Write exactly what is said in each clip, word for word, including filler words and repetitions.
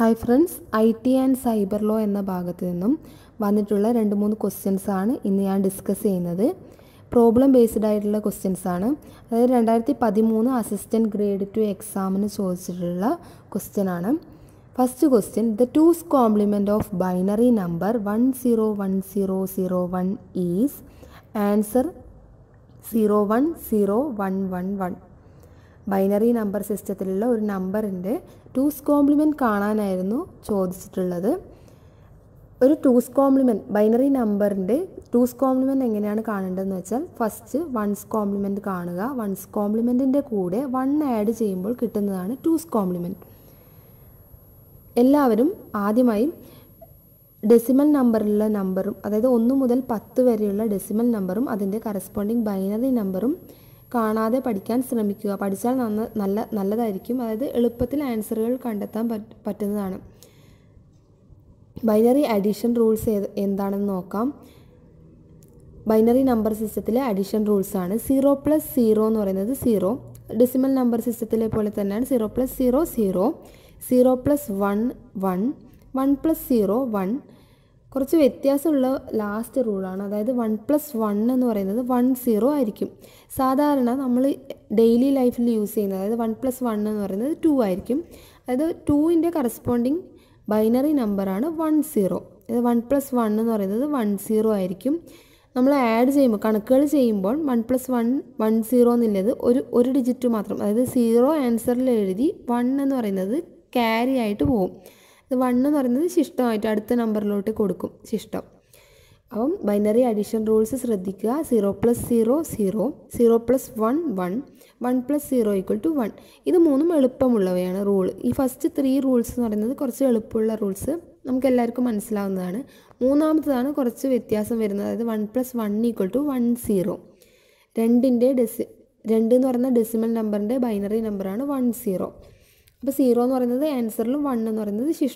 Hi friends, I T and cyber law enna bhagathil ninnum vannittulla two three questions aanu innu njan discuss cheynathu. Problem based aayittulla questions aanu. Adey twenty thirteen assistant grade two exam nu chodichittulla question aanu. First question, the two's complement of binary number one zero one zero zero one is answer zero one zero one one one. Binary number system ലുള്ള ഒരു number ഉണ്ട് two's complement കാണാനായിരുന്നു ചോദിച്ചിട്ടുള്ളത്. ഒരു two's complement binary number ന്റെ two's complement എങ്ങനെയാണ് കാണേണ്ടതെന്ന് വെച്ചാൽ first one's complement കാണുക. one's complement ന്റെ കൂടെ one ആഡ് ചെയ്യുമ്പോൾ കിട്ടുന്നതാണ് two's complement. എല്ലാവരും ആദ്യമായി ഡെസിമൽ നമ്പറിലുള്ള നമ്പറും അതായത് one മുതൽ ten വരെയുള്ള ഡെസിമൽ നമ്പറും അതിന്റെ കറസ്പോണ്ടിങ് ബൈനറി നമ്പറും കാണാതെ പഠിക്കാൻ ശ്രമിക്കുക. പഠിച്ചാൽ നല്ല നല്ലതായിരിക്കും. അതായത് എളുപ്പത്തിൽ ആൻസറുകൾ കണ്ടെത്താൻ പറ്റുന്നതാണ്. ബൈനറി അഡിഷൻ റൂൾസ് എന്താണെന്ന് നോക്കാം. ബൈനറി നമ്പർ സിസ്റ്റത്തിലെ അഡിഷൻ റൂൾസ് ആണ് zero plus zero എന്ന് പറയുന്നത് zero. ഡെസിമൽ നമ്പർ സിസ്റ്റത്തിലെ പോലെ തന്നെയാണ് zero plus zero zero, zero plus one one, one plus zero one. കുറച്ച് വ്യത്യാസമുള്ള ലാസ്റ്റ് റൂളാണ്. അതായത് one plus one എന്ന് പറയുന്നത് one zero ആയിരിക്കും. സാധാരണ നമ്മൾ ഡെയിലി ലൈഫിൽ യൂസ് ചെയ്യുന്നത് അതായത് one plus one എന്ന് പറയുന്നത് two ആയിരിക്കും. അതായത് two ന്റെ കറസ്പോണ്ടിങ് ബൈനറി നമ്പർ ആണ് one zero. ഇത് one plus one എന്ന് പറയുന്നത് one zero ആയിരിക്കും. നമ്മൾ ആഡ് ചെയ്യുമ്പോൾ കണക്കുകൾ ചെയ്യുമ്പോൾ one plus one one zero എന്നുള്ളത് ഒരു ഒരു ഡിജിറ്റ് മാത്രം. അതായത് zero ആൻസറിൽ എഴുതി one എന്ന് പറയുന്നത് ക്യാരി ആയിട്ട് പോകും. The one is the number system. Binary addition rules is zero plus zero zero, zero plus one one, one plus zero equal to one. This is the rule. These first three rules are the first rules. We can understand the first three rules. one plus one equal to one zero. The decimal number is binary number one zero. But zero is the answer and one is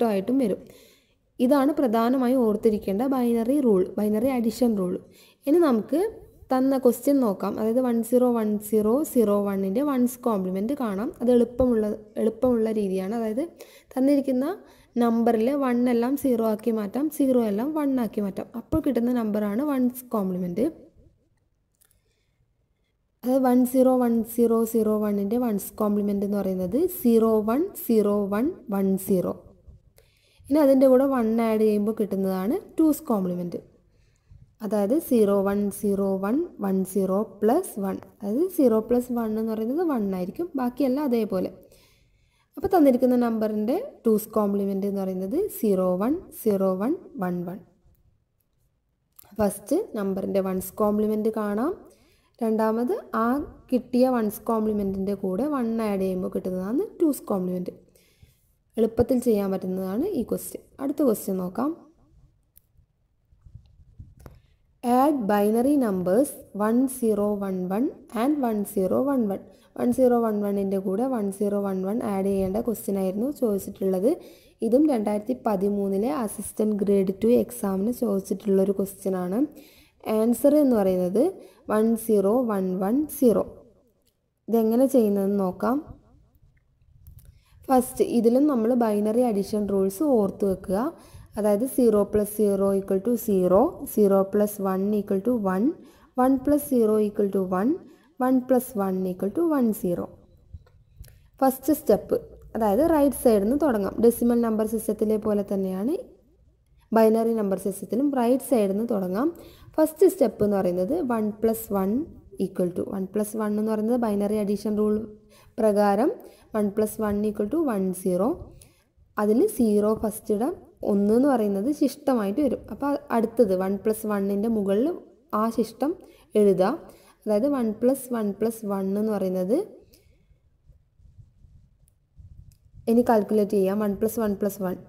the item. This is the binary rule, binary addition rule. This is the question. one zero one zero zero one is one's complement. That is the number one zero zero one. The number is one's complement. one zero one zero zero one is one's complement zero one zero one one zero. This one add is two's complement. That is zero one zero one one zero plus one. That is zero plus one is one. The rest is number is two's complement zero one zero one one one. First number is one's complement. രണ്ടാമത്തെ ആ കിട്ടിയ one's complement ന്റെ കൂടെ one add ചെയ്യുമ്പോൾ കിട്ടുന്നതാണ് two's complement. എളുപ്പത്തിൽ ചെയ്യാൻ പറ്റുന്നതാണ് ഈ ക്വസ്റ്റ്യൻ. അടുത്ത ക്വസ്റ്റ്യൻ നോക്കാം. Add binary numbers one zero one one and one zero one one. one zero one one ന്റെ കൂടെ one zero one one add ചെയ്യേണ്ട ക്വസ്റ്റ്യൻ ആയിരുന്നു ചോദിച്ചിട്ടുള്ളത്. ഇതും twenty thirteen ലെ അസിസ്റ്റന്റ് ഗ്രേഡ് two എക്സാമിന് ചോദിച്ചിട്ടുള്ള ഒരു ക്വസ്റ്റ്യൻ ആണ്. Answer എന്ന് പറയുന്നത് one zero one one zero. ഇതെങ്ങനെ ചെയ്യുന്നതെന്ന് നോക്കാം. ഫസ്റ്റ് ഇതിലും നമ്മൾ ബൈനറി അഡിഷൻ റൂൾസ് ഓർത്തു വെക്കുക. അതായത് zero plus zero equal to zero, zero plus one equal to one, one plus zero equal to one, one plus one equal to one zero. First step അതായത് right സൈഡിൽ നിന്ന് തുടങ്ങാം. Decimal number സിസ്റ്റത്തിലെ പോലെ തന്നെയാണ് ബൈനറി നമ്പർ സിസ്റ്റത്തിലും right സൈഡിൽ നിന്ന് തുടങ്ങാം. ഫസ്റ്റ് സ്റ്റെപ്പ് എന്ന് പറയുന്നത് one plus one equal to one plus one എന്ന് പറയുന്നത് ബൈനറി അഡിഷൻ റൂൾ പ്രകാരം one plus one equal to one zero. അതിൽ zero ഫസ്റ്റ് ഇടാം. one എന്ന് പറയുന്നത് ശിഷ്ടമായിട്ട് വരും. അപ്പോൾ അടുത്തത് one plus one ന്റെ മുകളിൽ ആ ശിഷ്ടം എഴുതുക. അതായത് one plus one plus one എന്ന് പറയുന്നത് ഇനി കാൽക്കുലേറ്റ് ചെയ്യാം. one plus one plus one.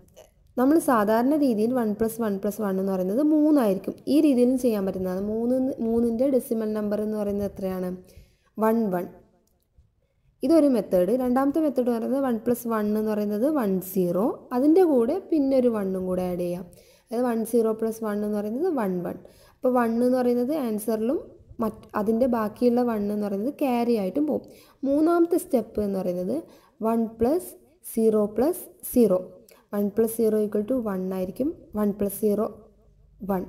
നമ്മൾ സാധാരണ രീതിയിൽ one plus one plus one എന്ന് പറയുന്നത് three ആയിരിക്കും. ഈ രീതിയിലും ചെയ്യാൻ പറ്റുന്നതാണ്. three three ന്റെ ഡെസിമൽ നമ്പർ എന്ന് പറയുന്നത് എത്രയാണ് one one. ഇതൊരു മെത്തേഡ്. രണ്ടാമത്തെ മെത്തേഡ് എന്ന് പറയുന്നത് one plus one എന്ന് പറയുന്നത് one zero, അതിന്റെ കൂടെ പിന്നെ ഒരു one ഉം കൂടെ ആഡ് ചെയ്യാം. അതായത് one zero plus one എന്ന് പറയുന്നത് one one. അപ്പോൾ one എന്ന് പറയുന്നത് ആൻസറിലും അതിന്റെ ബാക്കിയുള്ള one എന്ന് പറയുന്നത് ക്യാരി ആയിട്ട് പോകും. മൂന്നാമത്തെ സ്റ്റെപ്പ് എന്ന് പറയുന്നത് one plus zero plus zero. one plus zero equal to one ആയിരിക്കും one plus zero one.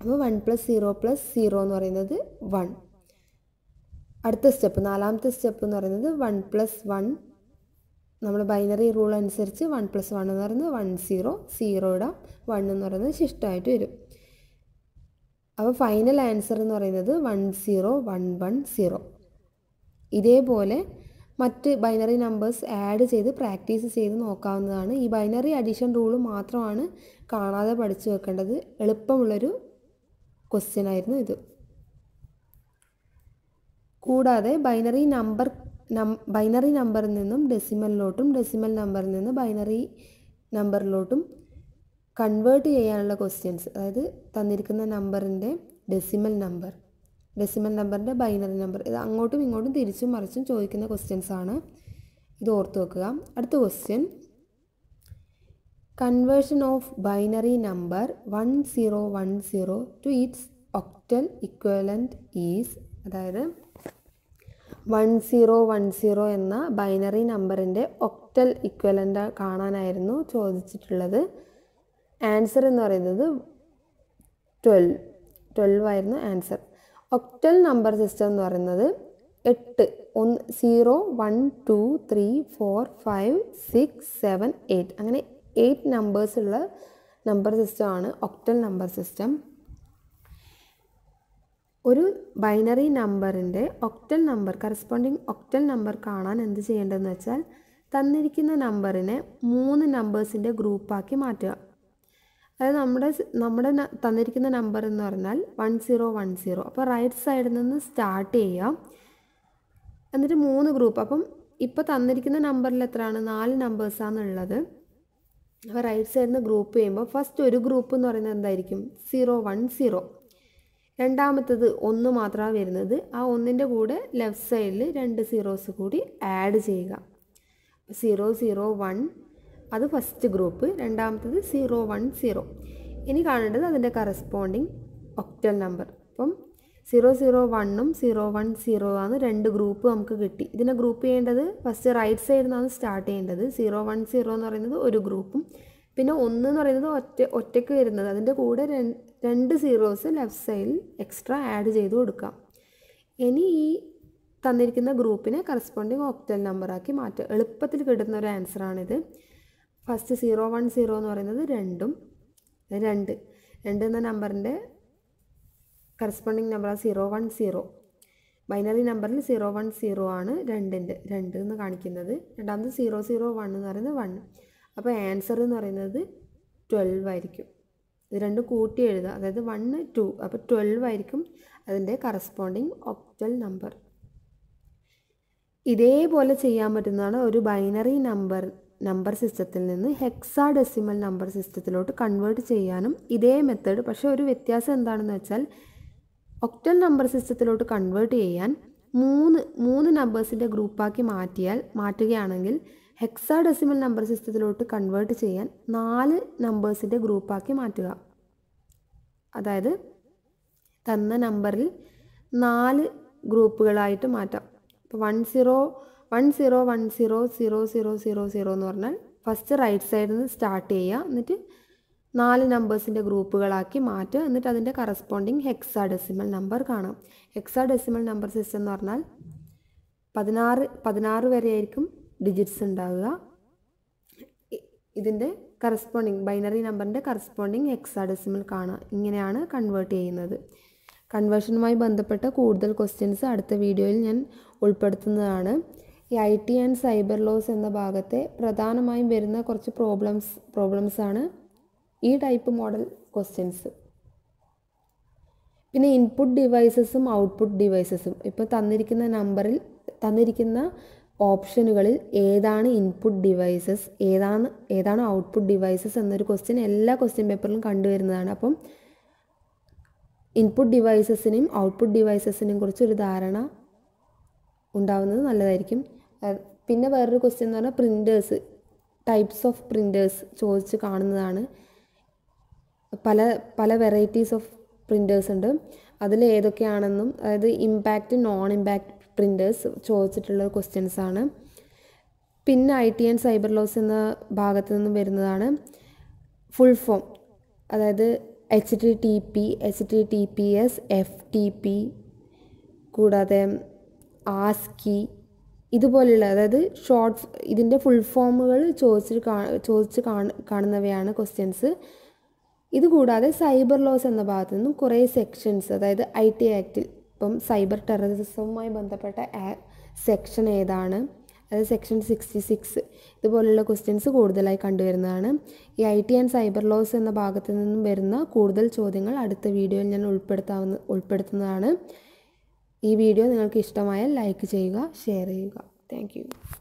അപ്പോൾ one plus zero plus zero എന്ന് പറയുന്നത് one. അടുത്ത സ്റ്റെപ്പ് നാലാമത്തെ സ്റ്റെപ്പ് എന്ന് പറയുന്നത് one plus one. നമ്മൾ ബൈനറി റൂൾ അനുസരിച്ച് one plus one എന്ന് പറയുന്നത് one zero zero ഇടാം one എന്ന് പറയുന്നത് ശിഷ്ടമായിട്ട് വരും. അപ്പോൾ ഫൈനൽ ആൻസർ എന്ന് പറയുന്നത് one zero one one zero. ഇതേപോലെ മറ്റ് ബൈനറി നമ്പേഴ്സ് ആഡ് ചെയ്ത് പ്രാക്ടീസ് ചെയ്ത് നോക്കാവുന്നതാണ്. ഈ ബൈനറി അഡിഷൻ റൂൾ മാത്രമാണ് കാണാതെ പഠിച്ചു വെക്കേണ്ടത്. എളുപ്പമുള്ളൊരു ക്വസ്റ്റ്യൻ ആയിരുന്നു ഇത്. കൂടാതെ ബൈനറി നമ്പർ ബൈനറി നമ്പറിൽ നിന്നും ഡെസിമലിലോട്ടും ഡെസിമൽ നമ്പറിൽ നിന്ന് ബൈനറി നമ്പറിലോട്ടും കൺവേർട്ട് ചെയ്യാനുള്ള ക്വസ്റ്റ്യൻസ്, അതായത് തന്നിരിക്കുന്ന നമ്പറിൻ്റെ ഡെസിമൽ നമ്പർ ഡെസിമൽ നമ്പറിൻ്റെ ബൈനറി നമ്പർ, ഇത് അങ്ങോട്ടും ഇങ്ങോട്ടും തിരിച്ചും മറിച്ചും ചോദിക്കുന്ന ക്വസ്റ്റ്യൻസ് ആണ്. ഇത് ഓർത്ത് വെക്കുക. അടുത്ത question, conversion of binary number one zero one zero to its octal equivalent is, അതായത് വൺ സീറോ വൺ സീറോ എന്ന ബൈനറി നമ്പറിൻ്റെ ഒക്ടൽ ഇക്വലൻ്റ് കാണാനായിരുന്നു ചോദിച്ചിട്ടുള്ളത്. ആൻസർ എന്ന് പറയുന്നത് ട്വൽവ് ട്വൽവ് ആയിരുന്നു ആൻസർ. ഒക്ടൽ നമ്പർ സിസ്റ്റം എന്ന് പറയുന്നത് എട്ട് ഒന്ന് zero one two three four five six seven eight അങ്ങനെ എയ്റ്റ് നമ്പേഴ്സുള്ള നമ്പർ സിസ്റ്റമാണ് ഒക്ടൽ നമ്പർ സിസ്റ്റം. ഒരു ബൈനറി നമ്പറിൻ്റെ octal number corresponding octal number കാണാൻ എന്ത് ചെയ്യേണ്ടതെന്ന് വെച്ചാൽ തന്നിരിക്കുന്ന നമ്പറിനെ മൂന്ന് നമ്പേഴ്സിൻ്റെ ഗ്രൂപ്പാക്കി മാറ്റുക. അതായത് നമ്മുടെ നമ്മുടെ തന്നിരിക്കുന്ന നമ്പർ എന്ന് പറഞ്ഞാൽ വൺ സീറോ വൺ സീറോ, അപ്പോൾ റൈറ്റ് സൈഡിൽ നിന്ന് സ്റ്റാർട്ട് ചെയ്യാം. എന്നിട്ട് മൂന്ന് ഗ്രൂപ്പ്, അപ്പം ഇപ്പോൾ തന്നിരിക്കുന്ന നമ്പറിൽ എത്രയാണ് നാല് നമ്പേഴ്സാണുള്ളത്. അപ്പോൾ റൈറ്റ് സൈഡിൽ നിന്ന് ഗ്രൂപ്പ് ചെയ്യുമ്പോൾ ഫസ്റ്റ് ഒരു ഗ്രൂപ്പ് എന്ന് പറയുന്നത് എന്തായിരിക്കും സീറോ വൺ സീറോ, രണ്ടാമത്തത് ഒന്ന് മാത്രമാണ് വരുന്നത്, ആ ഒന്നിൻ്റെ കൂടെ ലെഫ്റ്റ് സൈഡിൽ രണ്ട് സീറോസ് കൂടി ആഡ് ചെയ്യുക. സീറോ സീറോ വൺ അത് ഫസ്റ്റ് ഗ്രൂപ്പ്, രണ്ടാമത്തത് സീറോ വൺ സീറോ. ഇനി കാണേണ്ടത് അതിൻ്റെ കറസ്പോണ്ടിങ് ഒക്ടൽ നമ്പർ. അപ്പം സീറോ സീറോ വണ്ണും സീറോ വൺ സീറോ ആണ് രണ്ട് ഗ്രൂപ്പ് നമുക്ക് കിട്ടി. ഇതിനെ ഗ്രൂപ്പ് ചെയ്യേണ്ടത് ഫസ്റ്റ് റൈറ്റ് സൈഡിൽ നിന്നാണ് സ്റ്റാർട്ട് ചെയ്യേണ്ടത്. സീറോ വൺ സീറോ എന്ന് പറയുന്നത് ഒരു ഗ്രൂപ്പും പിന്നെ ഒന്ന് എന്ന് പറയുന്നത് ഒറ്റ ഒറ്റയ്ക്ക് വരുന്നത്, അതിൻ്റെ കൂടെ രണ്ട് സീറോസ് ലെഫ്റ്റ് സൈഡിൽ എക്സ്ട്രാ ആഡ് ചെയ്ത് കൊടുക്കാം. ഇനി ഈ തന്നിരിക്കുന്ന ഗ്രൂപ്പിനെ കറസ്പോണ്ടിങ് ഒക്ടൽ നമ്പറാക്കി മാറ്റുക. എളുപ്പത്തിൽ കിട്ടുന്ന ഒരു ആൻസറാണിത്. ഫസ്റ്റ് സീറോ വൺ സീറോ എന്ന് പറയുന്നത് രണ്ടും രണ്ട് രണ്ട് എന്ന നമ്പറിൻ്റെ കറസ്പോണ്ടിങ് നമ്പറാണ് സീറോ വൺ സീറോ. ബൈനറി നമ്പറിൽ സീറോ വൺ സീറോ ആണ് രണ്ടിൻ്റെ രണ്ട് എന്ന് കാണിക്കുന്നത്. രണ്ടാമത് സീറോ സീറോ വൺ എന്ന് പറയുന്നത് വൺ. അപ്പോൾ ആൻസർ എന്ന് പറയുന്നത് ട്വൽവ് ആയിരിക്കും. ഇത് രണ്ടും കൂട്ടി എഴുതുക, അതായത് വണ്ണ് ടു, അപ്പോൾ ട്വൽവ് ആയിരിക്കും അതിൻ്റെ കറസ്പോണ്ടിങ് ഒക്ടൽ നമ്പർ. ഇതേപോലെ ചെയ്യാൻ പറ്റുന്നതാണ് ഒരു ബൈനറി നമ്പർ നമ്പർ സിസ്റ്റത്തിൽ നിന്ന് ഹെക്സാ ഡെസിമൽ നമ്പർ സിസ്റ്റത്തിലോട്ട് കൺവേർട്ട് ചെയ്യാനും ഇതേ മെത്തേഡ്. പക്ഷേ ഒരു വ്യത്യാസം എന്താണെന്ന് വെച്ചാൽ ഒക്ടൽ നമ്പർ സിസ്റ്റത്തിലോട്ട് കൺവേർട്ട് ചെയ്യാൻ മൂന്ന് മൂന്ന് നമ്പേഴ്സിൻ്റെ ഗ്രൂപ്പാക്കി മാറ്റിയാൽ മാറ്റുകയാണെങ്കിൽ ഹെക്സാ ഡെസിമൽ നമ്പർ സിസ്റ്റത്തിലോട്ട് കൺവേർട്ട് ചെയ്യാൻ നാല് നമ്പേഴ്സിൻ്റെ ഗ്രൂപ്പാക്കി മാറ്റുക. അതായത് തന്ന നമ്പറിൽ നാല് ഗ്രൂപ്പുകളായിട്ട് മാറ്റാം. ഇപ്പോൾ one zero one zero one zero zero zero zero zero എന്ന് പറഞ്ഞാൽ ഫസ്റ്റ് റൈറ്റ് സൈഡിൽ നിന്ന് സ്റ്റാർട്ട് ചെയ്യുക, എന്നിട്ട് നാല് നമ്പേഴ്സിൻ്റെ ഗ്രൂപ്പുകളാക്കി മാറ്റുക, എന്നിട്ട് അതിൻ്റെ കറസ്പോണ്ടിങ് ഹെക്സാ ഡെസിമൽ നമ്പർ കാണാം. ഹെക്സാ ഡെസിമൽ നമ്പർ സിസ്റ്റം എന്ന് പറഞ്ഞാൽ പതിനാറ് പതിനാറ് വരെയായിരിക്കും ഡിജിറ്റ്സ് ഉണ്ടാവുക. ഇതിൻ്റെ കറസ്പോണ്ടിങ് ബൈനറി നമ്പറിൻ്റെ കറസ്പോണ്ടിങ് ഹെക്സാ ഡെസിമൽ കാണാം. ഇങ്ങനെയാണ് കൺവേർട്ട് ചെയ്യുന്നത്. കൺവേർഷനുമായി ബന്ധപ്പെട്ട കൂടുതൽ ക്വസ്റ്റ്യൻസ് അടുത്ത വീഡിയോയിൽ ഞാൻ ഉൾപ്പെടുത്തുന്നതാണ്. ഈ I T and cyber laws എന്ന ഭാഗത്തെ പ്രധാനമായും വരുന്ന കുറച്ച് പ്രോബ്ലംസ് പ്രോബ്ലംസാണ് ഈ ടൈപ്പ് മോഡൽ ക്വസ്റ്റ്യൻസ്. പിന്നെ ഇൻപുട്ട് ഡിവൈസസും ഔട്ട്പുട്ട് ഡിവൈസസും, ഇപ്പോൾ തന്നിരിക്കുന്ന നമ്പറിൽ തന്നിരിക്കുന്ന ഓപ്ഷനുകളിൽ ഏതാണ് ഇൻപുട്ട് ഡിവൈസസ് ഏതാണ് ഏതാണ് ഔട്ട്പുട്ട് ഡിവൈസസ് എന്നൊരു ക്വസ്റ്റ്യൻ എല്ലാ ക്വസ്റ്റ്യൻ പേപ്പറിലും കണ്ടുവരുന്നതാണ്. അപ്പം ഇൻപുട്ട് ഡിവൈസസിനെയും ഔട്ട്പുട്ട് ഡിവൈസസിനെയും കുറിച്ചൊരു ധാരണ ഉണ്ടാവുന്നത് നല്ലതായിരിക്കും. പിന്നെ വേറൊരു ക്വസ്റ്റ്യൻ എന്ന് പറഞ്ഞാൽ പ്രിൻറ്റേഴ്സ്, ടൈപ്സ് ഓഫ് പ്രിൻറ്റേഴ്സ് ചോദിച്ച് കാണുന്നതാണ്. പല പല വെറൈറ്റീസ് ഓഫ് പ്രിൻറ്റേഴ്സ് ഉണ്ട്, അതിൽ ഏതൊക്കെയാണെന്നും അതായത് ഇമ്പാക്റ്റ് നോൺ ഇമ്പാക്റ്റ് പ്രിൻറ്റേഴ്സ് ചോദിച്ചിട്ടുള്ള ക്വസ്റ്റ്യൻസാണ്. പിന്നെ I T and cyber laws എന്ന ഭാഗത്തു നിന്ന് വരുന്നതാണ് ഫുൾ ഫോം, അതായത് H T T P, H T T P S, F T P, കൂടാതെ ആസ്കി, ഇതുപോലെയുള്ള അതായത് ഷോർട്ട് ഇതിൻ്റെ ഫുൾ ഫോമുകൾ ചോദിച്ച് കാ ചോദിച്ച് കാണുന്നവയാണ് ക്വസ്റ്റ്യൻസ്. ഇതുകൂടാതെ സൈബർ ലോസ് എന്ന ഭാഗത്തു നിന്നും കുറേ സെക്ഷൻസ്, അതായത് ഐ ടി ആക്ടിൽ ഇപ്പം സൈബർ ടെററിസവുമായി ബന്ധപ്പെട്ട സെക്ഷൻ ഏതാണ്, അതായത് സെക്ഷൻ സിക്സ്റ്റി സിക്സ്, ഇതുപോലുള്ള ക്വസ്റ്റ്യൻസ് കൂടുതലായി കണ്ടുവരുന്നതാണ്. ഈ I T and cyber laws എന്ന ഭാഗത്തു നിന്നും വരുന്ന കൂടുതൽ ചോദ്യങ്ങൾ അടുത്ത വീഡിയോയിൽ ഞാൻ ഉൾപ്പെടുത്താവുന്ന ഉൾപ്പെടുത്തുന്നതാണ്. ഈ വീഡിയോ നിങ്ങൾക്ക് ഇഷ്ടമായാൽ ലൈക്ക് ചെയ്യുക, ഷെയർ ചെയ്യുക. Thank U.